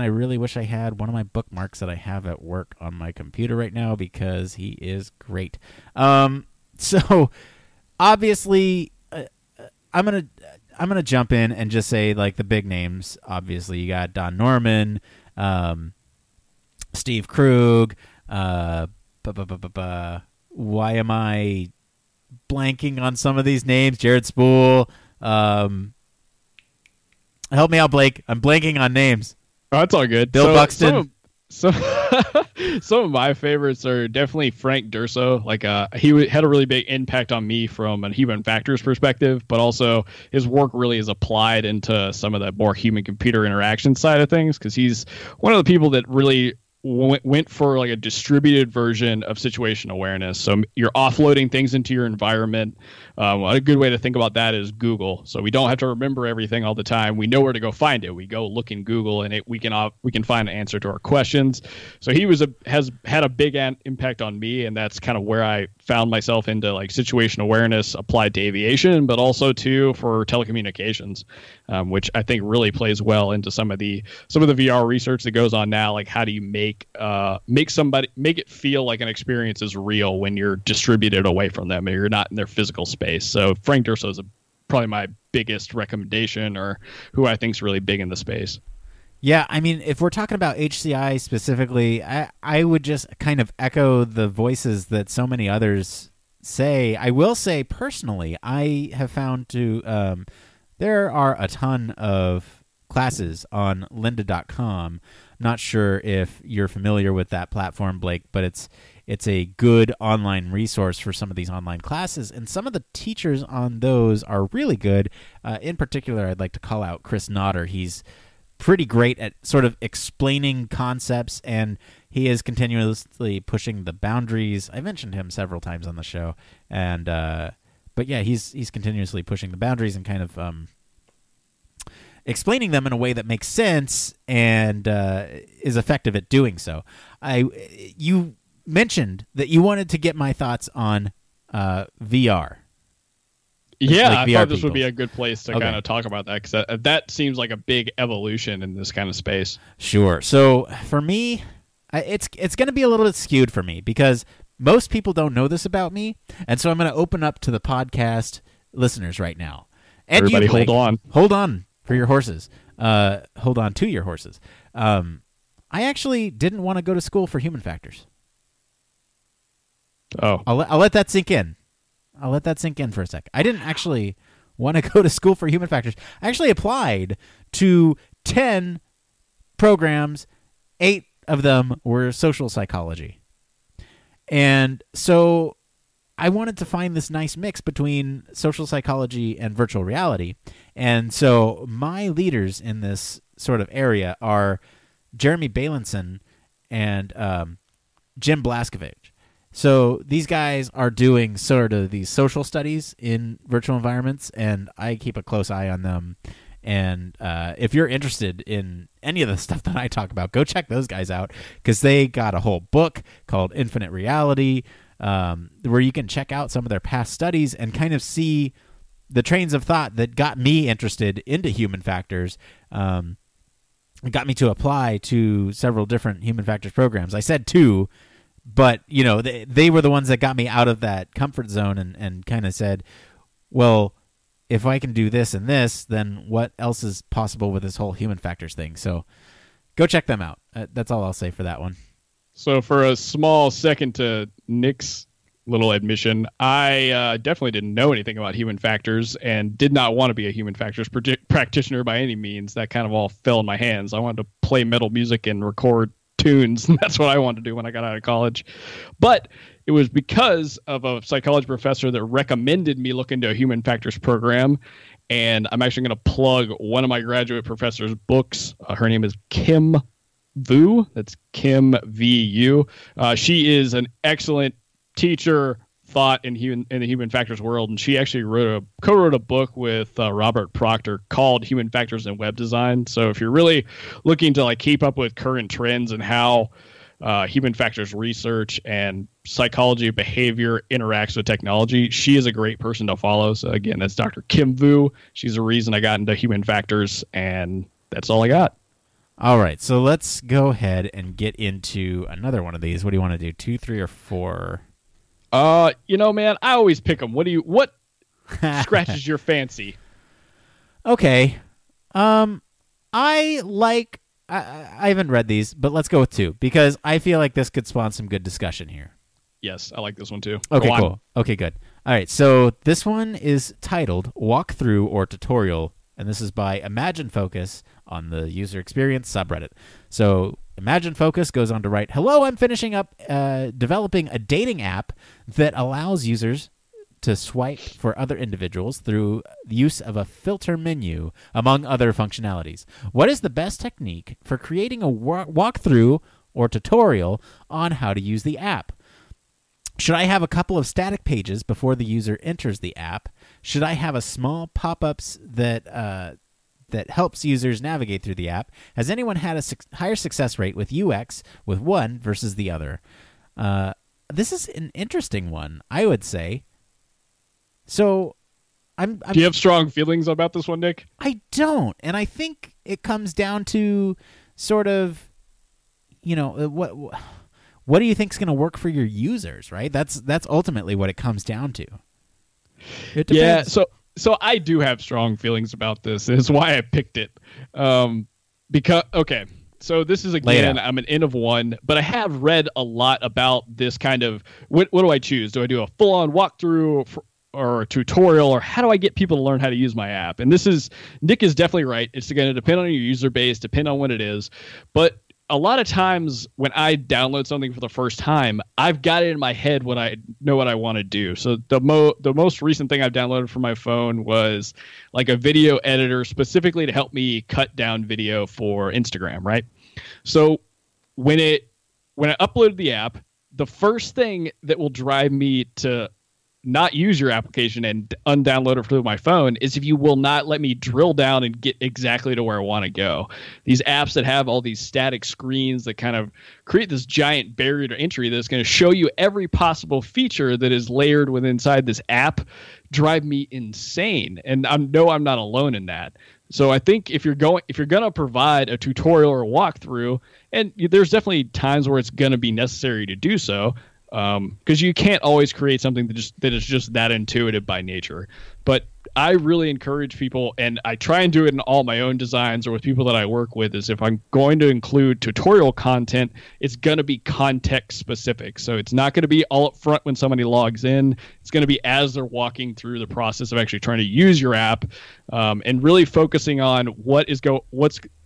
I really wish I had one of my bookmarks that I have at work on my computer right now because he is great. So obviously, I'm gonna jump in and just say like the big names. Obviously, you got Don Norman, Steve Krug. Why am I blanking on some of these names? Jared Spool. Help me out, Blake. I'm blanking on names. Oh, that's all good. Bill Buxton. Some of my favorites are definitely Frank Durso. Like, he had a really big impact on me from a human factors perspective, but also his work really is applied into some of the more human-computer interaction side of things because he's one of the people that really went for like a distributed version of situational awareness. So you're offloading things into your environment. A good way to think about that is Google. So we don't have to remember everything all the time. We know where to go find it. We go look in Google and we can find an answer to our questions. So he has had a big impact on me. And that's kind of where I found myself into like situational awareness applied to aviation, but also too for telecommunications, which I think really plays well into some of the VR research that goes on now. Like how do you make it feel like an experience is real when you're distributed away from them and you're not in their physical space. So Frank Durso is probably my biggest recommendation, or who I think is really big in the space. Yeah, I mean, if we're talking about HCI specifically, I would just kind of echo the voices that so many others say. I will say personally, I have found there are a ton of classes on lynda.com. Not sure if you're familiar with that platform, Blake, but it's a good online resource for some of these online classes, and some of the teachers on those are really good. In particular, I'd like to call out Chris Nodder. He's pretty great at sort of explaining concepts, and he is continuously pushing the boundaries. I mentioned him several times on the show, and but yeah, he's continuously pushing the boundaries and kind of explaining them in a way that makes sense and is effective at doing so. You mentioned that you wanted to get my thoughts on VR. Yeah, like I thought this would be a good place to kind of talk about that, because that seems like a big evolution in this kind of space. Sure. So for me, it's going to be a little bit skewed for me because most people don't know this about me, and so I'm going to open up to the podcast listeners right now. And everybody, Blake, hold on for your horses. Hold on to your horses. I actually didn't want to go to school for human factors. Oh, I'll let that sink in. I'll let that sink in for a sec. I didn't actually want to go to school for human factors. I actually applied to 10 programs. 8 of them were social psychology. And so I wanted to find this nice mix between social psychology and virtual reality. And so my leaders in this sort of area are Jeremy Bailenson and Jim Blaskovic. So these guys are doing sort of these social studies in virtual environments, and I keep a close eye on them. And if you're interested in any of the stuff that I talk about, go check those guys out because they got a whole book called Infinite Reality where you can check out some of their past studies and kind of see the trains of thought that got me interested into human factors. it got me to apply to several different human factors programs. I said two, but you know, they were the ones that got me out of that comfort zone and kind of said, well, if I can do this and this, then what else is possible with this whole human factors thing? So go check them out. That's all I'll say for that one. So for a small second to Nick's little admission, I definitely didn't know anything about human factors and did not want to be a human factors practitioner by any means. That kind of all fell in my hands. I wanted to play metal music and record tunes. That's what I wanted to do when I got out of college. But it was because of a psychology professor that recommended me look into a human factors program. And I'm actually going to plug one of my graduate professor's books. Her name is Kim Vu. That's Kim V-U. She is an excellent teacher, thought in the human factors world, and she actually wrote a co-wrote a book with Robert Proctor called Human Factors in Web Design. So if you're really looking to like keep up with current trends and how human factors research and psychology behavior interacts with technology, she is a great person to follow. So again, that's Dr. Kim Vu. She's the reason I got into human factors, and that's all I got. All right, so let's go ahead and get into another one of these. What do you want to do? 2, 3, or 4? You know, man, I always pick them. What scratches your fancy? Okay. I haven't read these, but let's go with 2 because I feel like this could spawn some good discussion here. Yes, I like this one too. Okay, cool. Okay, good. All right, so this one is titled Walkthrough or Tutorial, and this is by Imagine Focus on the User Experience subreddit. So Imagine Focus goes on to write, "Hello, I'm finishing up developing a dating app that allows users to swipe for other individuals through the use of a filter menu, among other functionalities. What is the best technique for creating a walkthrough or tutorial on how to use the app? Should I have a couple of static pages before the user enters the app? Should I have a small pop-ups that helps users navigate through the app? Has anyone had a higher success rate with UX with one versus the other?" This is an interesting one, I would say. So do you have strong feelings about this one, Nick? I don't. And I think it comes down to sort of, you know, what do you think is going to work for your users, right? That's ultimately what it comes down to. It depends. Yeah, so I do have strong feelings about this. It's why I picked it. Because, okay, so this is, again, I'm an N of 1, but I have read a lot about this kind of, what do I choose? Do I do a full-on walkthrough or a tutorial, or how do I get people to learn how to use my app? And this is, Nick is definitely right. It's going to depend on your user base, depend on what it is. But a lot of times when I download something for the first time, I've got it in my head what I know what I want to do. So the most recent thing I've downloaded for my phone was like a video editor specifically to help me cut down video for Instagram, right? So when I upload the app, the first thing that will drive me to not use your application and undownload it from my phone is if you will not let me drill down and get exactly to where I want to go. These apps that have all these static screens that kind of create this giant barrier to entry that's going to show you every possible feature that is layered within inside this app drive me insane. And I know I'm not alone in that. So I think if you're going to provide a tutorial or a walkthrough, and there's definitely times where it's going to be necessary to do so, because you can't always create something that is just that intuitive by nature. But I really encourage people, and I try and do it in all my own designs or with people that I work with, is if I'm going to include tutorial content, it's going to be context specific. So it's not going to be all up front when somebody logs in. It's going to be as they're walking through the process of actually trying to use your app, and really focusing on what's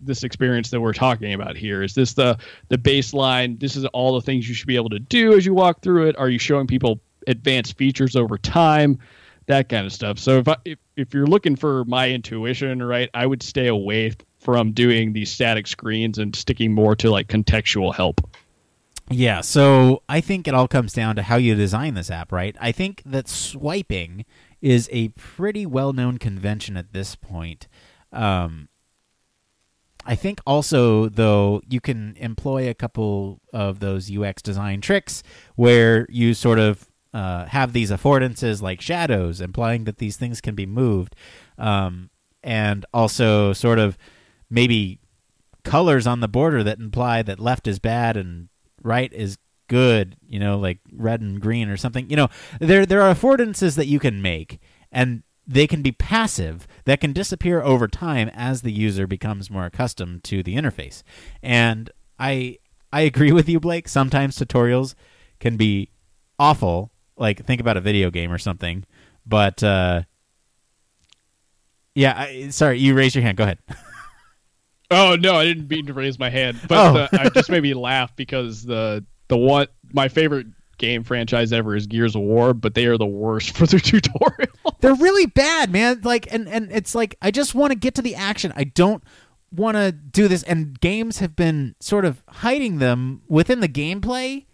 this experience that we're talking about here. Is this the baseline? This is all the things you should be able to do as you walk through it. Are you showing people advanced features over time? That kind of stuff. So if you're looking for my intuition, right, I would stay away from doing these static screens and sticking more to like contextual help. Yeah, so I think it all comes down to how you design this app, right? I think that swiping is a pretty well-known convention at this point. I think also, though, you can employ a couple of those UX design tricks where you sort of have these affordances like shadows, implying that these things can be moved, and also sort of maybe colors on the border that imply that left is bad and right is good, you know, like red and green or something. You know, there are affordances that you can make, and they can be passive, that can disappear over time as the user becomes more accustomed to the interface. And I agree with you, Blake. Sometimes tutorials can be awful. Like, think about a video game or something. But, yeah, sorry, you raised your hand. Go ahead. Oh, no, I didn't mean to raise my hand. But I just made me laugh because my favorite game franchise ever is Gears of War, but they are the worst for their tutorial. They're really bad, man. Like, and it's like, I just want to get to the action. I don't want to do this. And games have been sort of hiding them within the gameplay.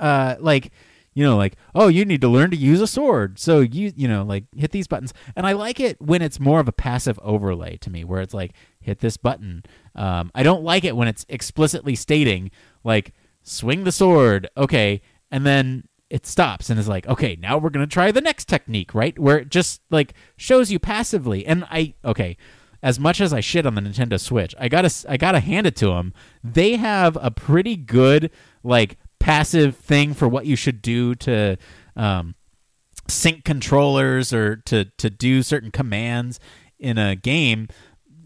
Like, you know, like, oh, you need to learn to use a sword. So you know, like, hit these buttons. And I like it when it's more of a passive overlay to me, where it's like, hit this button. I don't like it when it's explicitly stating, like, swing the sword. Okay. And then it stops and is like, okay, now we're going to try the next technique, right? Where it just, like, shows you passively. And okay, as much as I shit on the Nintendo Switch, I gotta hand it to them. They have a pretty good, like, passive thing for what you should do to sync controllers or to do certain commands in a game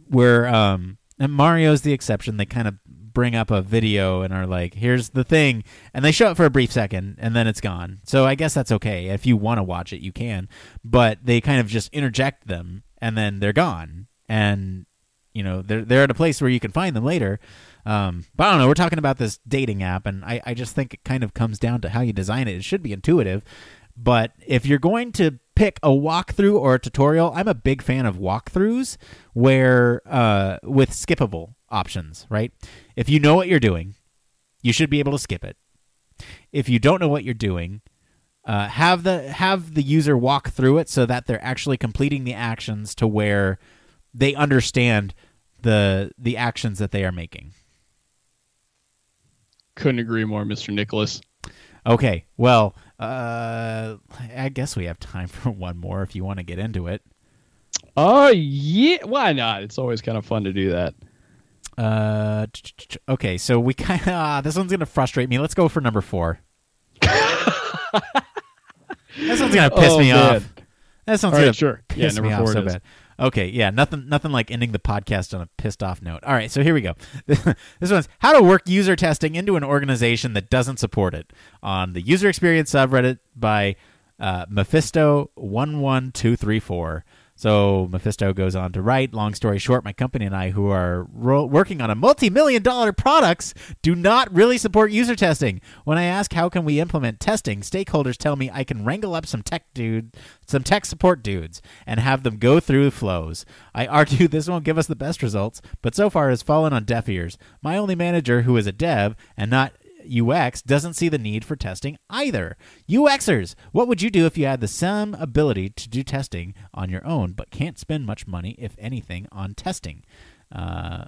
where, and Mario's the exception, they kind of bring up a video and are like, here's the thing, and they show it for a brief second and then it's gone. So I guess that's okay. If you want to watch it, you can, but they kind of just interject them and then they're gone. And, you know, they're at a place where you can find them later. But I don't know, we're talking about this dating app, and I just think it kind of comes down to how you design it. It should be intuitive, but if you're going to pick a walkthrough or a tutorial, I'm a big fan of walkthroughs where with skippable options, right? If you know what you're doing, you should be able to skip it. If you don't know what you're doing, have the user walk through it so that they're actually completing the actions to where they understand the actions that they are making. Couldn't agree more, Mr. Nicholas. Okay, well, I guess we have time for one more if you want to get into it. Oh, yeah, why not? It's always kind of fun to do that. Okay, so we kind of this one's gonna frustrate me. Let's go for number 4. This one's gonna piss me off. That sounds like number 4 so bad. Okay, yeah, nothing like ending the podcast on a pissed off note. All right, so here we go. This one's how to work user testing into an organization that doesn't support it on the user experience subreddit by Mephisto11234. So Mephisto goes on to write, long story short, my company and I, who are working on a multi-million-dollar products, do not really support user testing. When I ask how can we implement testing, stakeholders tell me I can wrangle up some tech support dudes and have them go through flows. I argue this won't give us the best results, but so far has fallen on deaf ears. My only manager, who is a dev and not UX, doesn't see the need for testing either. UXers, what would you do if you had the same ability to do testing on your own but can't spend much money, if anything, on testing? How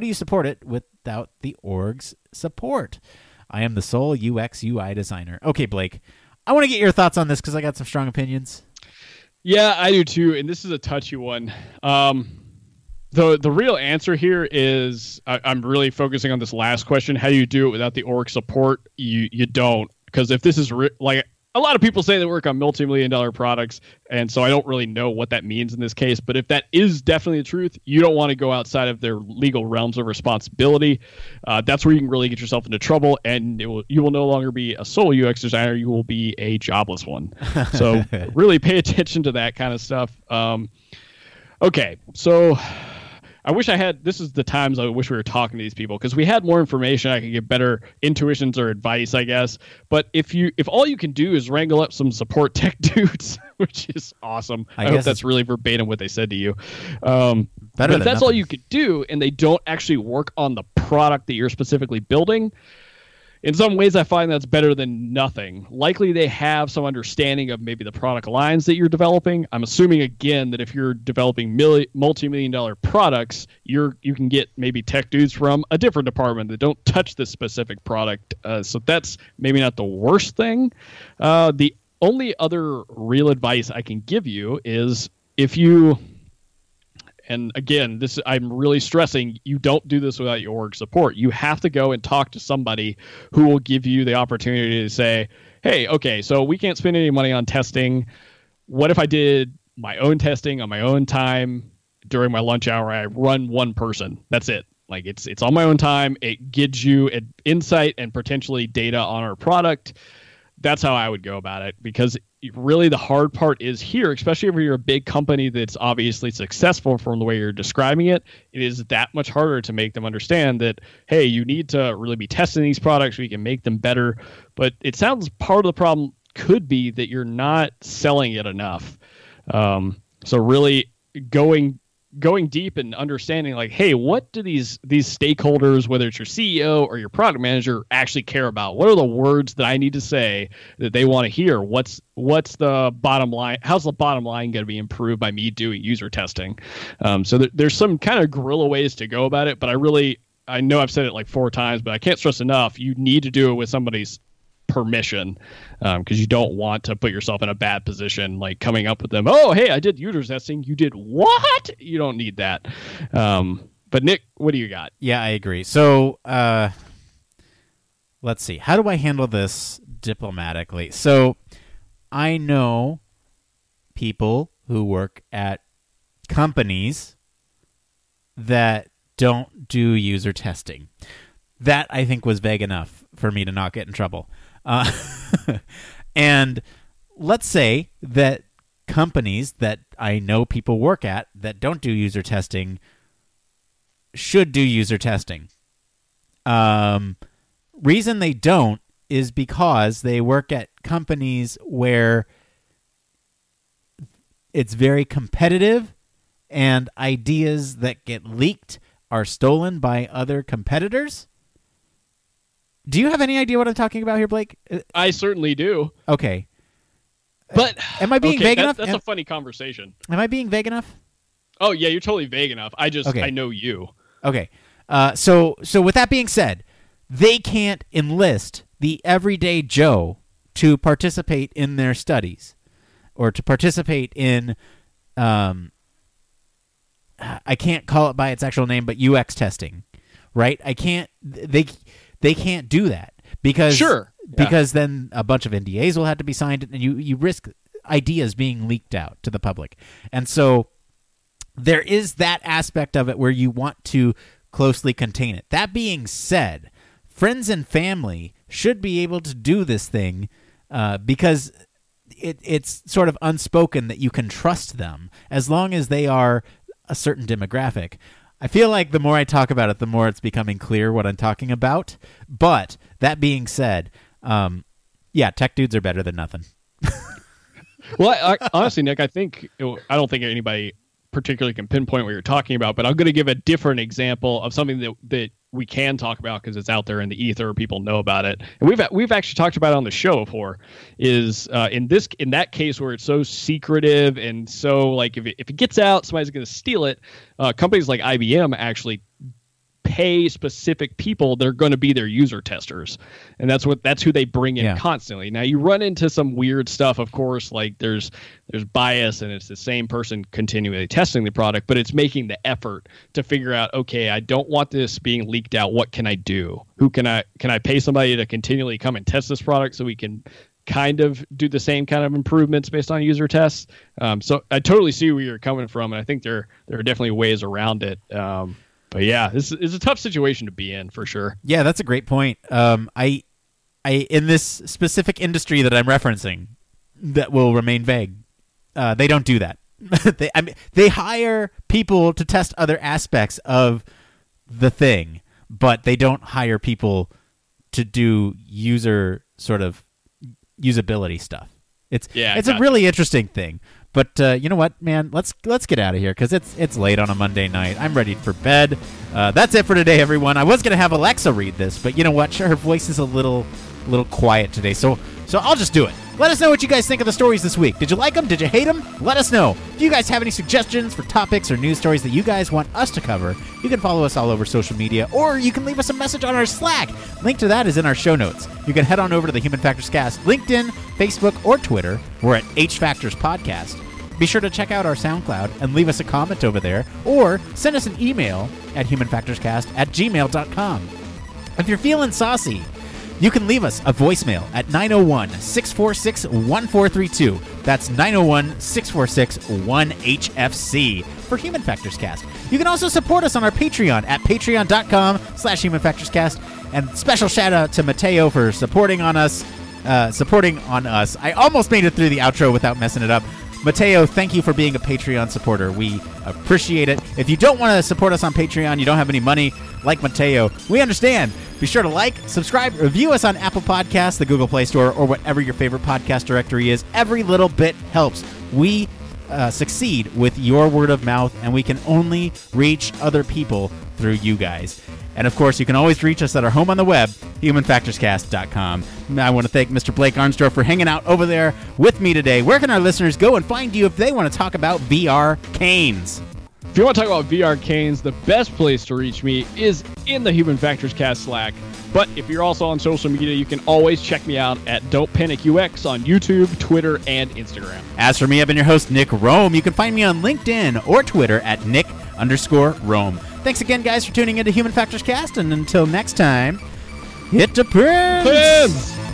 do you support it without the org's support? I am the sole UX UI designer. Okay, Blake, I want to get your thoughts on this because I got some strong opinions. Yeah, I do too, and this is a touchy one. The real answer here is I'm really focusing on this last question. How do you do it without the org support? You don't, because if this is like a lot of people say they work on multi-million-dollar products, and so I don't really know what that means in this case. But if that is definitely the truth, you don't want to go outside of their legal realms of responsibility. That's where you can really get yourself into trouble, and you will no longer be a sole UX designer. You will be a jobless one. So really pay attention to that kind of stuff. Okay, so I wish I had, this is the times I wish we were talking to these people, because we had more information. I could get better intuitions or advice, I guess. But if all you can do is wrangle up some support tech dudes, which is awesome. I hope that's really verbatim what they said to you. But if that's all you could do and they don't actually work on the product that you're specifically building, in some ways, I find that's better than nothing. Likely, they have some understanding of maybe the product lines that you're developing. I'm assuming, again, that if you're developing multi-million-dollar products, you can get maybe tech dudes from a different department that don't touch this specific product. So that's maybe not the worst thing. The only other real advice I can give you is if you... And again, this, I'm really stressing, you don't do this without your org support. You have to go and talk to somebody who will give you the opportunity to say, hey, okay, so we can't spend any money on testing. What if I did my own testing on my own time during my lunch hour? I run one person. That's it. Like, it's on my own time. It gives you an insight and potentially data on our product. That's how I would go about it, because really the hard part is here, especially if you're a big company that's obviously successful from the way you're describing it, it is that much harder to make them understand that, hey, you need to really be testing these products so you can make them better. But it sounds part of the problem could be that you're not selling it enough. So really going deep and understanding, like, hey, what do these stakeholders, whether it's your CEO or your product manager, actually care about? What are the words that I need to say that they want to hear? What's the bottom line? How's the bottom line going to be improved by me doing user testing? So there's some kind of guerrilla ways to go about it, but I know I've said it like 4 times, but I can't stress enough, you need to do it with somebody's permission, because you don't want to put yourself in a bad position, like coming up with them, oh, hey, I did user testing. You did what? You don't need that. But Nick, what do you got? Yeah, I agree. So let's see. How do I handle this diplomatically? So I know people who work at companies that don't do user testing. That, I think, was vague enough for me to not get in trouble. And let's say that companies that I know people work at that don't do user testing should do user testing. Reason they don't is because they work at companies where it's very competitive and ideas that get leaked are stolen by other competitors. Do you have any idea what I'm talking about here, Blake? I certainly do. Okay. But am I being vague enough? That's a funny conversation. Am I being vague enough? Oh, yeah, you're totally vague enough. I know you. Okay. So with that being said, they can't enlist the everyday Joe to participate in their studies or to participate in, I can't call it by its actual name, but UX testing, right? They can't do that because then a bunch of NDAs will have to be signed, and you risk ideas being leaked out to the public. And so there is that aspect of it where you want to closely contain it. That being said, friends and family should be able to do this thing because it's sort of unspoken that you can trust them as long as they are a certain demographic. I feel like the more I talk about it, the more it's becoming clear what I'm talking about. But that being said, yeah, tech dudes are better than nothing. Well, honestly, Nick, I don't think anybody particularly can pinpoint what you're talking about, but I'm going to give a different example of something that we can talk about because it's out there in the ether. People know about it. And we've actually talked about it on the show before, is in that case where it's so secretive and so like if it gets out, somebody's going to steal it. Companies like IBM actually pay specific people that are going to be their user testers. And that's who they bring in constantly. Now you run into some weird stuff, of course, like there's bias and it's the same person continually testing the product, but it's making the effort to figure out, okay, I don't want this being leaked out. What can I do? Who can I pay somebody to continually come and test this product so we can kind of do the same kind of improvements based on user tests? So I totally see where you're coming from. And I think there are definitely ways around it. But yeah, this is a tough situation to be in for sure. Yeah, that's a great point. I in this specific industry that I'm referencing, that will remain vague. They don't do that. They hire people to test other aspects of the thing, but they don't hire people to do user sort of usability stuff. It's a really interesting thing. But you know what, man? Let's get out of here because it's late on a Monday night. I'm ready for bed. That's it for today, everyone. I was gonna have Alexa read this, but you know what? Sure, her voice is a little quiet today, so I'll just do it. Let us know what you guys think of the stories this week. Did you like them? Did you hate them? Let us know. If you guys have any suggestions for topics or news stories that you guys want us to cover, you can follow us all over social media, or you can leave us a message on our Slack. Link to that is in our show notes. You can head on over to the Human Factors Cast LinkedIn, Facebook, or Twitter. We're at HFactorsPodcast. Be sure to check out our SoundCloud and leave us a comment over there, or send us an email at humanfactorscast@gmail.com. If you're feeling saucy, you can leave us a voicemail at 901-646-1432. That's 901-646-1HFC for Human Factors Cast. You can also support us on our Patreon at patreon.com/humanfactorscast. And special shout out to Mateo for supporting on us. I almost made it through the outro without messing it up. Mateo, thank you for being a Patreon supporter. We appreciate it. If you don't want to support us on Patreon, you don't have any money like Mateo, we understand. Be sure to like, subscribe, review us on Apple Podcasts, the Google Play Store, or whatever your favorite podcast directory is. Every little bit helps. We succeed with your word of mouth, and we can only reach other people through you guys. And, of course, you can always reach us at our home on the web, humanfactorscast.com. I want to thank Mr. Blake Arnsdorff for hanging out over there with me today. Where can our listeners go and find you if they want to talk about VR canes? If you want to talk about VR canes, the best place to reach me is in the Human Factors Cast Slack. But if you're also on social media, you can always check me out at Don't Panic UX on YouTube, Twitter, and Instagram. As for me, I've been your host, Nick Roome. You can find me on LinkedIn or Twitter at Nick_Roome. Thanks again, guys, for tuning into Human Factors Cast, and until next time, hit the prince!